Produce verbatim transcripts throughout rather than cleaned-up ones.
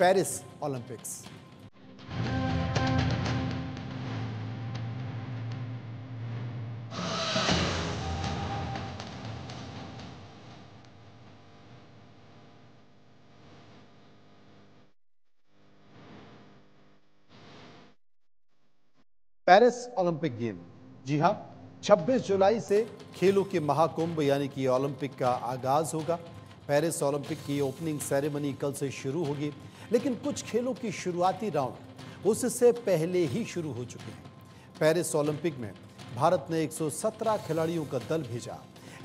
Paris Olympics. Paris Olympic game, जी हाँ, छब्बीस जुलाई से खेलों के महाकुंभ यानी कि ओलंपिक का आगाज होगा। पेरिस ओलंपिक की ओपनिंग सेरेमनी कल से शुरू होगी, लेकिन कुछ खेलों की शुरुआती राउंड उससे पहले ही शुरू हो चुके हैं। पेरिस ओलंपिक में भारत ने एक सौ सत्रह खिलाड़ियों का दल भेजा।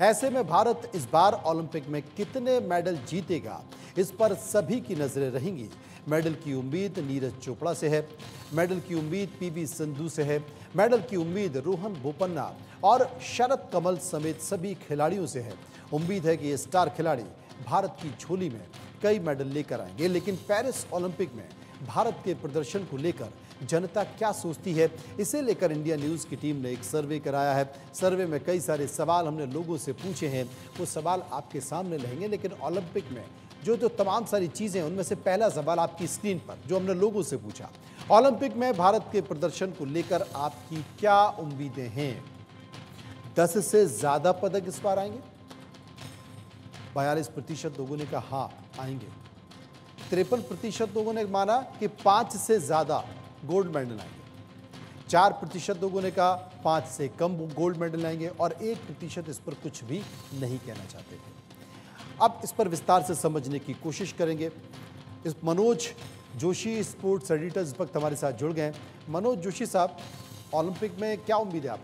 ऐसे में भारत इस बार ओलंपिक में कितने मेडल जीतेगा, इस पर सभी की नजरें रहेंगी। मेडल की उम्मीद नीरज चोपड़ा से है, मेडल की उम्मीद पी वी सिंधु से है, मेडल की उम्मीद रोहन बोपन्ना और शरद कमल समेत सभी खिलाड़ियों से है। उम्मीद है कि ये स्टार खिलाड़ी भारत की झोली में कई मेडल लेकर आएंगे, लेकिन पेरिस ओलंपिक में भारत के प्रदर्शन को लेकर जनता क्या सोचती है, इसे लेकर इंडिया न्यूज़ की टीम ने एक सर्वे कराया है। सर्वे में कई सारे सवाल हमने लोगों से पूछे हैं, वो सवाल आपके सामने रहेंगे। लेकिन ओलंपिक में जो जो तमाम सारी चीज़ें हैं, उनमें से पहला सवाल आपकी स्क्रीन पर, जो हमने लोगों से पूछा, ओलंपिक में भारत के प्रदर्शन को लेकर आपकी क्या उम्मीदें हैं। दस से ज़्यादा पदक इस बार आएंगे, बयालीस प्रतिशत लोगों ने कहा हाँ आएंगे। तिरपन प्रतिशत लोगों ने माना कि पाँच से ज़्यादा गोल्ड मेडल आएंगे। चार प्रतिशत लोगों ने कहा पाँच से कम गोल्ड मेडल आएंगे और एक प्रतिशत इस पर कुछ भी नहीं कहना चाहते थे। अब इस पर विस्तार से समझने की कोशिश करेंगे। इस मनोज जोशी स्पोर्ट्स एडिटर इस वक्त हमारे साथ जुड़ गए हैं। मनोज जोशी साहब, ओलंपिक में क्या उम्मीद है आप?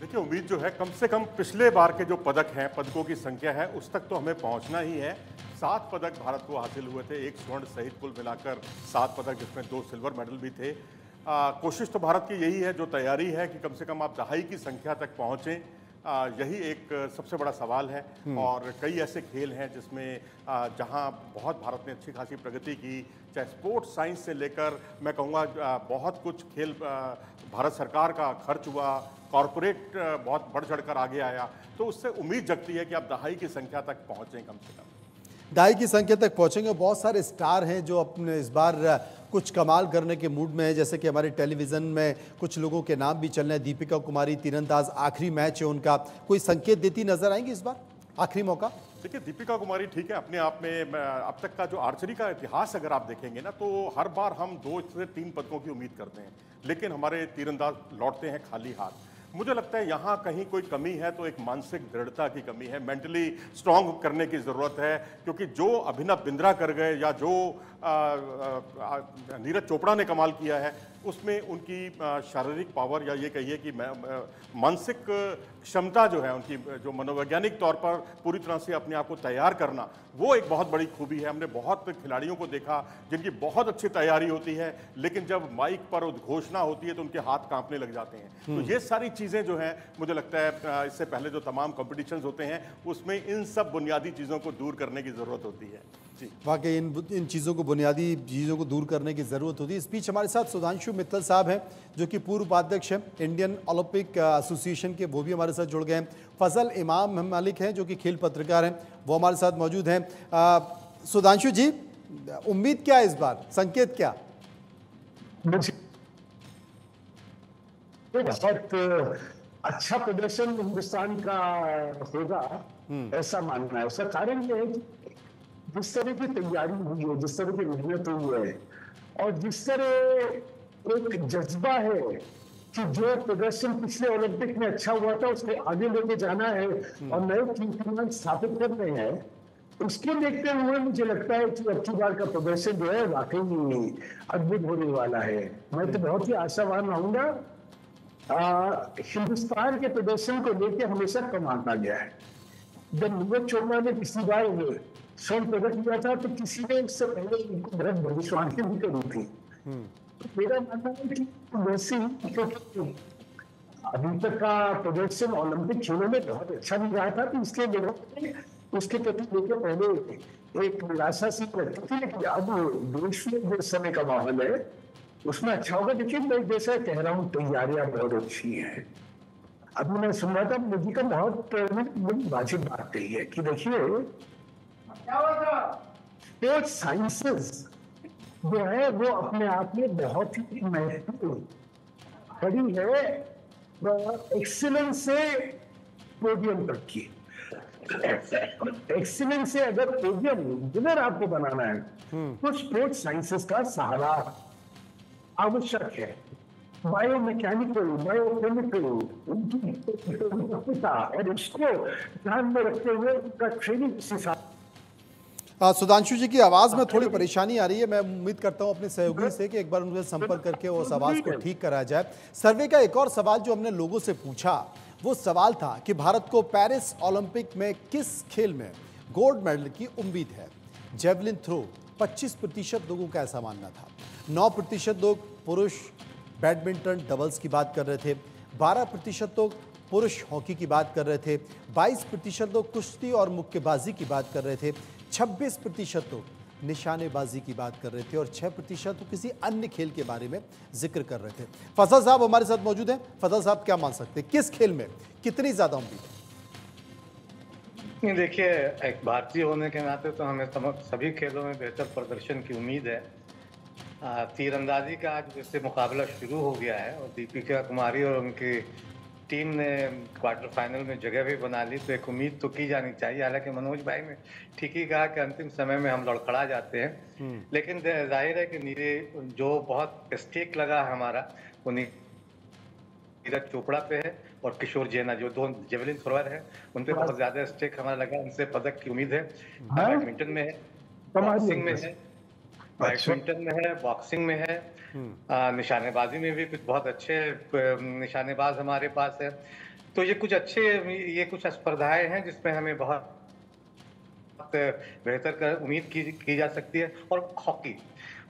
देखिए, उम्मीद जो है कम से कम पिछले बार के जो पदक हैं, पदकों की संख्या है, उस तक तो हमें पहुंचना ही है। सात पदक भारत को हासिल हुए थे, एक स्वर्ण सहित कुल मिलाकर सात पदक, जिसमें दो सिल्वर मेडल भी थे। आ, कोशिश तो भारत की यही है, जो तैयारी है, कि कम से कम आप दहाई की संख्या तक पहुँचें। आ, यही एक सबसे बड़ा सवाल है। और कई ऐसे खेल हैं जिसमें जहां बहुत भारत ने अच्छी खासी प्रगति की, चाहे स्पोर्ट्स साइंस से लेकर मैं कहूँगा बहुत कुछ खेल भारत सरकार का खर्च हुआ, कॉरपोरेट बहुत बढ़ चढ़ कर आगे आया। तो उससे उम्मीद जगती है कि आप दहाई की संख्या तक पहुँचें, कम से कम दहाई की संख्या तक पहुँचेंगे। बहुत सारे स्टार हैं जो अपने इस बार कुछ कमाल करने के मूड में है, जैसे कि हमारे टेलीविज़न में कुछ लोगों के नाम भी चल रहे हैं। दीपिका कुमारी तीरंदाज, आखिरी मैच है उनका, कोई संकेत देती नजर आएंगी इस बार, आखिरी मौका? देखिए, दीपिका कुमारी ठीक है, अपने आप में अब तक का जो आर्चरी का इतिहास अगर आप देखेंगे ना, तो हर बार हम दो से तीन पदकों की उम्मीद करते हैं, लेकिन हमारे तीरंदाज लौटते हैं खाली हाथ। मुझे लगता है यहाँ कहीं कोई कमी है, तो एक मानसिक दृढ़ता की कमी है, मेंटली स्ट्रांग करने की ज़रूरत है। क्योंकि जो अभिनव बिंद्रा कर गए या जो आ, आ, नीरज चोपड़ा ने कमाल किया है, उसमें उनकी शारीरिक पावर या ये कहिए कि मानसिक क्षमता जो है उनकी, जो मनोवैज्ञानिक तौर पर पूरी तरह से अपने आप को तैयार करना, वो एक बहुत बड़ी खूबी है। हमने बहुत खिलाड़ियों को देखा जिनकी बहुत अच्छी तैयारी होती है, लेकिन जब माइक पर उद्घोषणा होती है तो उनके हाथ कांपने लग जाते हैं। तो ये सारी चीज़ें जो हैं, मुझे लगता है इससे पहले जो तमाम कॉम्पिटिशन्स होते हैं, उसमें इन सब बुनियादी चीज़ों को दूर करने की ज़रूरत होती है। जी, वाकई इन इन चीज़ों को, बुनियादी चीज़ों को दूर करने की ज़रूरत होती है। इस बीच हमारे साथ सुधांशु मित्तल साहब हैं, जो कि पूर्व उपाध्यक्ष हैं इंडियन ओलंपिक एसोसिएशन के, वो भी हमारे साथ जुड़ गए हैं। फजल इमाम मालिक हैं, जो कि खेल पत्रकार हैं, वो हमारे साथ मौजूद हैं। सुधांशु जी, उम्मीद क्या है इस बार, संकेत क्या? बहुत अच्छा प्रदर्शन हिंदुस्तान का होगा, ऐसा मानना है। उसका कारण ये है कि जिस तरह की तैयारी हुई है, जिस तरह की मेहनत हुई है, और जिस तरह एक जज्बा है कि जो प्रदर्शन पिछले ओलंपिक में अच्छा हुआ था, उसको आगे लेके जाना है और नए कीर्तिमान स्थापित करने हैं, उसको देखते हुए मुझे लगता है कि अब की बार का प्रदर्शन जो है वाकई अद्भुत होने वाला है। मैं तो बहुत ही आशावान रहूंगा। हिंदुस्तान के प्रदर्शन को लेकर हमेशा कम आता गया है। जब नीरज चोपड़ा ने पिछली बार स्वर्ण पदक लिया था, तो किसी ने उससे पहले इनको गलत भविष्यवाणी भी करी थी। तो मेरा मानना है कि वैसे ही, क्योंकि अभी तक का प्रदर्शन ओलंपिक खेलों में बहुत अच्छा भी रहा था, तो इसलिए लोगों उसके प्रति लेकर पहले एक निराशा सी करती थी। लेकिन अब देश में जो समय का माहौल है उसमें अच्छा होगा। देखिए, मैं जैसा कह रहा हूँ, तैयारियां बहुत अच्छी हैं। अभी मैं सुन रहा था, मोदी का बहुत वाजिब बात कही है कि देखिए स्पोर्ट साइंसेस जो है वो अपने आप में बहुत ही महत्वपूर्ण खड़ी है, एक्सीलेंस से पोडियम तक की। एक्सीलेंस से अगर पोडियम विनर आपको बनाना है तो स्पोर्ट साइंसेस का सहारा आवश्यक है। बायोमैकेनिकल, बायोकेमिकल इसको ध्यान में रखते हुए उनका ट्रेनिंग सिस्टम। सुधांशु जी की आवाज में थोड़ी परेशानी आ रही है, मैं उम्मीद करता हूं अपने सहयोगी से कि एक बार उनसे संपर्क करके उस आवाज को ठीक कराया जाए। सर्वे का एक और सवाल जो हमने लोगों से पूछा वो सवाल था कि भारत को पेरिस ओलंपिक में किस खेल में गोल्ड मेडल की उम्मीद है। जेवलिन थ्रो पच्चीस प्रतिशत लोगों का ऐसा मानना था, नौ प्रतिशत लोग पुरुष बैडमिंटन डबल्स की बात कर रहे थे, बारह प्रतिशत लोग पुरुष हॉकी की बात कर रहे थे, बाईस प्रतिशत लोग कुश्ती और मुक्केबाजी की बात कर रहे थे, छब्बीस प्रतिशत लोग निशानेबाजी की बात कर रहे थे और छह प्रतिशत तो किसी अन्य खेल के बारे में जिक्र कर रहे थे। फजल साहब हमारे साथ मौजूद हैं। फजल साहब क्या मान सकते हैं, किस खेल में कितनी ज्यादा उम्मीद है? देखिए, एक भारतीय होने के नाते तो हमें सभी खेलों में बेहतर प्रदर्शन की उम्मीद है। तीरंदाजी का आज जैसे मुकाबला शुरू हो गया है और दीपिका कुमारी और उनकी टीम ने क्वार्टर फाइनल में जगह भी बना ली, तो एक उम्मीद तो की जानी चाहिए। हालांकि मनोज भाई ने ठीक ही कहा कि अंतिम समय में हम लड़खड़ा जाते हैं, लेकिन जाहिर है कि नीरे जो बहुत स्टेक लगा है हमारा उन्हीं नीरज चोपड़ा पे है और किशोर जैना जो दो जेवलिन थ्रोअर हैं उन पे बहुत ज्यादा स्टेक हमारा लगा, उनसे पदक की उम्मीद है। बैडमिंटन में है, बॉक्सिंग में है, बैडमिंटन में है, बॉक्सिंग में है, निशानेबाजी में भी कुछ बहुत अच्छे निशानेबाज हमारे पास है। तो ये कुछ अच्छे ये कुछ स्पर्धाएं हैं जिसमें हमें बहुत बेहतर कर उम्मीद की, की जा सकती है। और हॉकी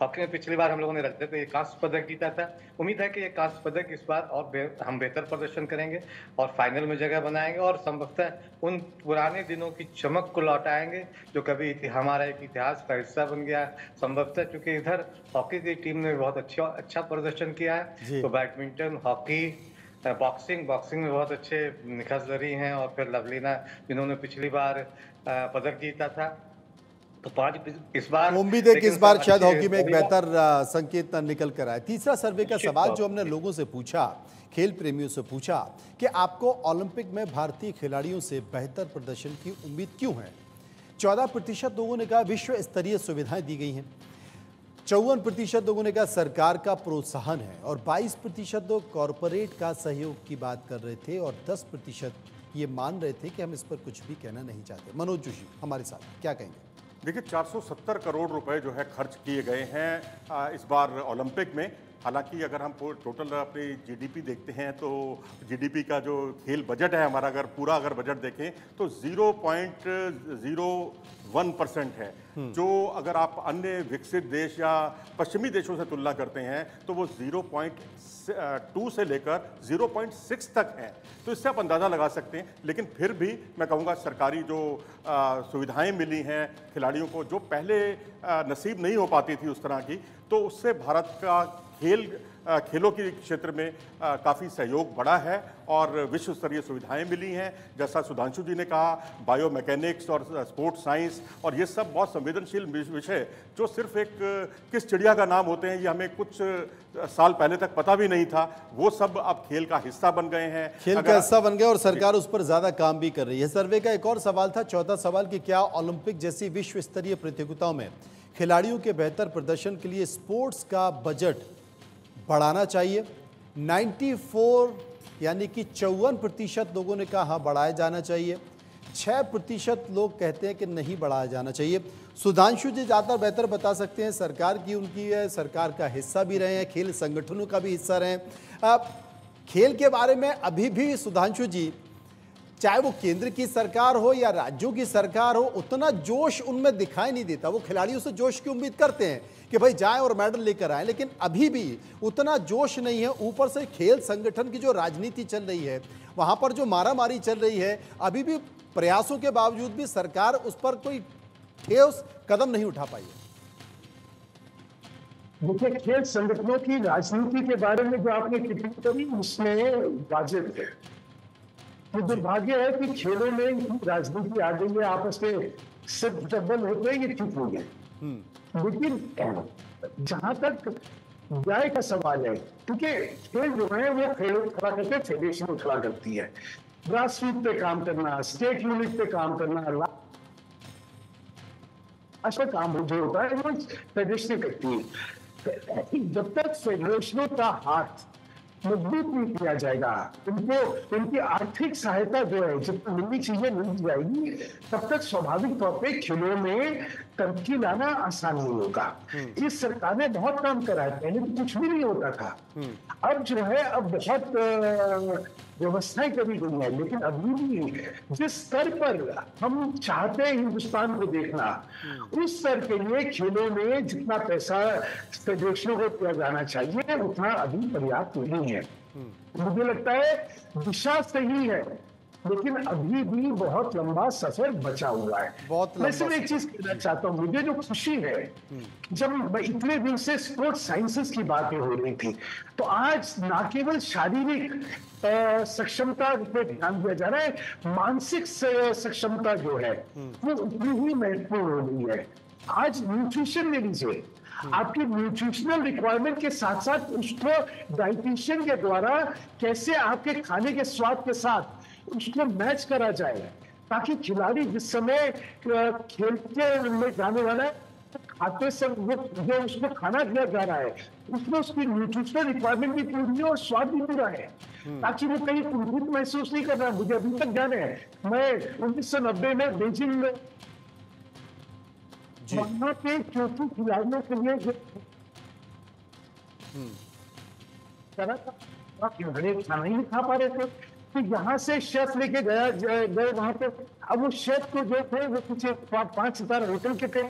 हॉकी में पिछली बार हम लोगों ने रखते थे कांस्य पदक जीता था, उम्मीद है कि ये कांस्य पदक इस बार और बे, हम बेहतर प्रदर्शन करेंगे और फाइनल में जगह बनाएंगे और संभवतः उन पुराने दिनों की चमक को लौटाएंगे जो कभी हमारा एक इतिहास का हिस्सा बन गया संभवतः, क्योंकि इधर हॉकी की टीम ने बहुत अच्छा अच्छा प्रदर्शन किया है। तो बैडमिंटन, हॉकी, बॉक्सिंग बॉक्सिंग में बहुत अच्छे निखत जरी हैं और फिर लवलीना जिन्होंने पिछली बार पदक जीता था। तो पांच इस बार उम्मीद है कि इस बार शायद हॉकी में एक बेहतर संकेत निकल कर आए। तीसरा सर्वे का सवाल जो हमने लोगों से पूछा, खेल प्रेमियों से पूछा कि आपको ओलंपिक में भारतीय खिलाड़ियों से बेहतर प्रदर्शन की उम्मीद क्यों है। चौदह प्रतिशत लोगों ने कहा विश्व स्तरीय सुविधाएं दी गई हैं, चौवन प्रतिशत लोगों ने कहा सरकार का प्रोत्साहन है और बाईस प्रतिशत लोग कॉरपोरेट का सहयोग की बात कर रहे थे और दस प्रतिशत ये मान रहे थे कि हम इस पर कुछ भी कहना नहीं चाहते। मनोज जोशी हमारे साथ क्या कहेंगे? देखिए, चार सौ सत्तर करोड़ रुपए जो है खर्च किए गए हैं इस बार ओलंपिक में। हालांकि अगर हम टोटल अपनी जीडीपी देखते हैं तो जीडीपी का जो खेल बजट है हमारा, अगर पूरा अगर बजट देखें तो zero point zero one percent है, जो अगर आप अन्य विकसित देश या पश्चिमी देशों से तुलना करते हैं तो वो ज़ीरो पॉइंट टू से लेकर ज़ीरो पॉइंट सिक्स तक है। तो इससे आप अंदाज़ा लगा सकते हैं। लेकिन फिर भी मैं कहूँगा सरकारी जो सुविधाएं मिली हैं खिलाड़ियों को जो पहले नसीब नहीं हो पाती थी उस तरह की, तो उससे भारत का खेल खेलों के क्षेत्र में काफ़ी सहयोग बढ़ा है और विश्व स्तरीय सुविधाएं मिली हैं। जैसा सुधांशु जी ने कहा, बायोमैकेनिक्स और स्पोर्ट्स साइंस और ये सब बहुत संवेदनशील विषय जो सिर्फ एक किस चिड़िया का नाम होते हैं ये हमें कुछ साल पहले तक पता भी नहीं था, वो सब अब खेल का हिस्सा बन गए हैं, खेल का हिस्सा बन गए और सरकार उस पर ज़्यादा काम भी कर रही है। सर्वे का एक और सवाल था, चौथा सवाल कि क्या ओलंपिक जैसी विश्व स्तरीय प्रतियोगिताओं में खिलाड़ियों के बेहतर प्रदर्शन के लिए स्पोर्ट्स का बजट बढ़ाना चाहिए। चौरानवे यानी कि चौवन प्रतिशत लोगों ने कहा हाँ बढ़ाया जाना चाहिए, छह प्रतिशत लोग कहते हैं कि नहीं बढ़ाया जाना चाहिए। सुधांशु जी ज़्यादा बेहतर बता सकते हैं, सरकार की उनकी है, सरकार का हिस्सा भी रहे हैं, खेल संगठनों का भी हिस्सा रहे हैं। अब खेल के बारे में अभी भी सुधांशु जी चाहे वो केंद्र की सरकार हो या राज्यों की सरकार हो उतना जोश उनमें दिखाई नहीं देता। वो खिलाड़ियों से जोश की उम्मीद करते हैं कि भाई जाएं और मेडल लेकर आएं, लेकिन अभी भी उतना जोश नहीं है। ऊपर से खेल संगठन की जो राजनीति चल रही है, वहाँ पर जो मारामारी चल रही है, अभी भी प्रयासों के बावजूद भी सरकार उस पर कोई ठोस कदम नहीं उठा पाई है। मुख्य खेल संगठनों की राजनीति के बारे में जो आपने टिप्पणी करी उसमें वाजिब है। तो दुर्भाग्य है कि खेलों में राजनीति आ गई है, आपस में सिर्फ डबल होते हैं, ये ठीक हो गए। लेकिन जहां तक जाय का सवाल है, क्योंकि खेल जो है वो खेल खड़ा करके फेडरेशन खड़ा करती है, ग्रास रूट पे काम करना, स्टेट यूनिट पे काम करना, अच्छा काम जो होता है वो फेडरेशन करती है। जब तक फेडरेशनों का हाथ मजबूत नहीं किया जाएगा, उनको उनकी आर्थिक सहायता जो है जब तक नई चीजें नहीं दी जाएगी, तब तक स्वाभाविक तौर पे खेलों में तरक्की लाना आसान नहीं होगा। इस सरकार ने बहुत काम करा है, पहले कुछ भी नहीं होता था, अब जो है अब बहुत व्यवस्थाएं करी गई है, लेकिन अभी भी जिस स्तर पर हम चाहते हैं हिंदुस्तान को देखना, उस स्तर के लिए खेलों में जितना पैसा फेडरेशनों को दिया जाना चाहिए उतना अभी पर्याप्त नहीं है। मुझे लगता है दिशा सही है, लेकिन अभी भी बहुत लंबा सफर बचा हुआ है। मैं सिर्फ एक चीज कहना चाहता हूँ, मुझे जो खुशी है, जब इतने दिन से स्पोर्ट्स साइंसेस की बातें हो रही थी, तो आज ना केवल शारीरिक सक्षमता पे ध्यान दिया जा रहा है, मानसिक सक्षमता जो है वो उतनी ही महत्वपूर्ण हो रही है। आज न्यूट्रिशन ले लीजिए, आपकी न्यूट्रिशनल रिक्वायरमेंट के साथ साथ उसको डाइटिशियन के द्वारा कैसे आपके खाने के स्वाद के साथ उसको मैच करा जाए, ताकि खिलाड़ी जिस समय खेलते में जाने वाला है, खाते समय जो उसको खाना दिया जा रहा है उसमें उसकी न्यूट्रिशनल रिक्वायरमेंट भी पूरी हो और स्वाद भी पूरा है, ताकि वो कहीं कुंठित महसूस नहीं कर रहा। मुझे अभी तक जाने है, मैं उन्नीस सौ नब्बे में बीजिंग में वहां पे चौथी खिलाड़ियों के लिए करा था, खाना ही नहीं खा पा रहे थे, तो यहाँ से शेफ लेके गया गए वहां पे। अब वो शेफ को जो थे वो कुछ पांच सितारे होटल के थे,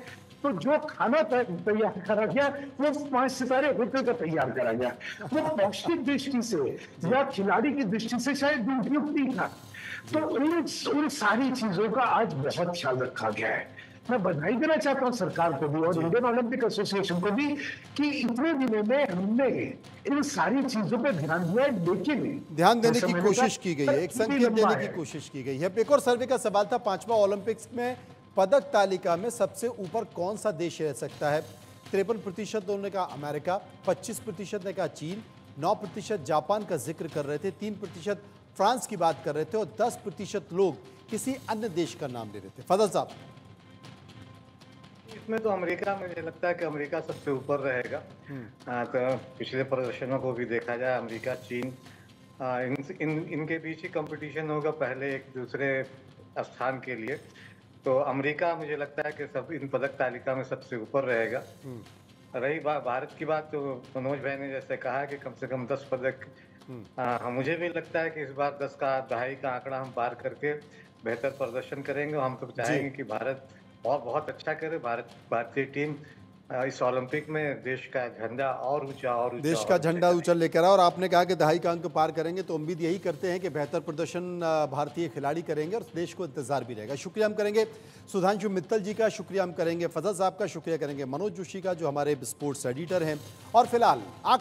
तो जो खाना तैयार करा गया वो पांच सितारे होटल का तैयार करा गया। वो पौष्टिक दृष्टि से या खिलाड़ी की दृष्टि से शायद उपयुक्त नहीं था, तो उन उन सारी चीजों का आज बहुत ख्याल रखा गया है। मैं बधाई देना चाहता हूँ सरकार को भी और इंडियन ओलंपिक एसोसिएशन को भी कि इतने दिनों में हमने इन सारी चीजों पे ध्यान दिया, लेकिन ध्यान देने की कोशिश की गई है, एक संकेत देने की कोशिश की गई है। एक और सर्वे का सवाल था, पांचवा ओलंपिक्स में पदक तालिका में सबसे ऊपर कौन सा देश रह सकता है? तिरपन प्रतिशत ने कहा अमेरिका, पच्चीस प्रतिशत ने कहा चीन, नौ प्रतिशत जापान का जिक्र कर रहे थे, तीन प्रतिशत फ्रांस की बात कर रहे थे और दस प्रतिशत लोग किसी अन्य देश का नाम ले रहे थे। फजल साहब, इसमें तो अमेरिका, मुझे लगता है कि अमेरिका सबसे ऊपर रहेगा। तो पिछले प्रदर्शनों को भी देखा जाए, अमेरिका, चीन, इन, इन इनके बीच ही कंपटीशन होगा पहले एक दूसरे स्थान के लिए। तो अमेरिका मुझे लगता है कि सब इन पदक तालिका में सबसे ऊपर रहेगा। रही बात भारत की बात, तो मनोज भाई ने जैसे कहा कि कम से कम दस पदक, आ, मुझे भी लगता है कि इस बार दस का दहाई का आंकड़ा हम पार करके बेहतर प्रदर्शन करेंगे। हम तो चाहेंगे कि भारत और बहुत अच्छा करे, भारत भारतीय टीम इस ओलंपिक में देश का झंडा और ऊंचा और ऊंचा देश का झंडा ऊंचा लेकर आए। और आपने कहा कि दहाई का अंक पार करेंगे, तो उम्मीद यही करते हैं कि बेहतर प्रदर्शन भारतीय खिलाड़ी करेंगे और देश को इंतजार भी रहेगा। शुक्रिया हम करेंगे सुधांशु मित्तल जी का, शुक्रिया हम करेंगे फजल साहब का, शुक्रिया करेंगे मनोज जोशी का जो हमारे स्पोर्ट्स एडिटर हैं। और फिलहाल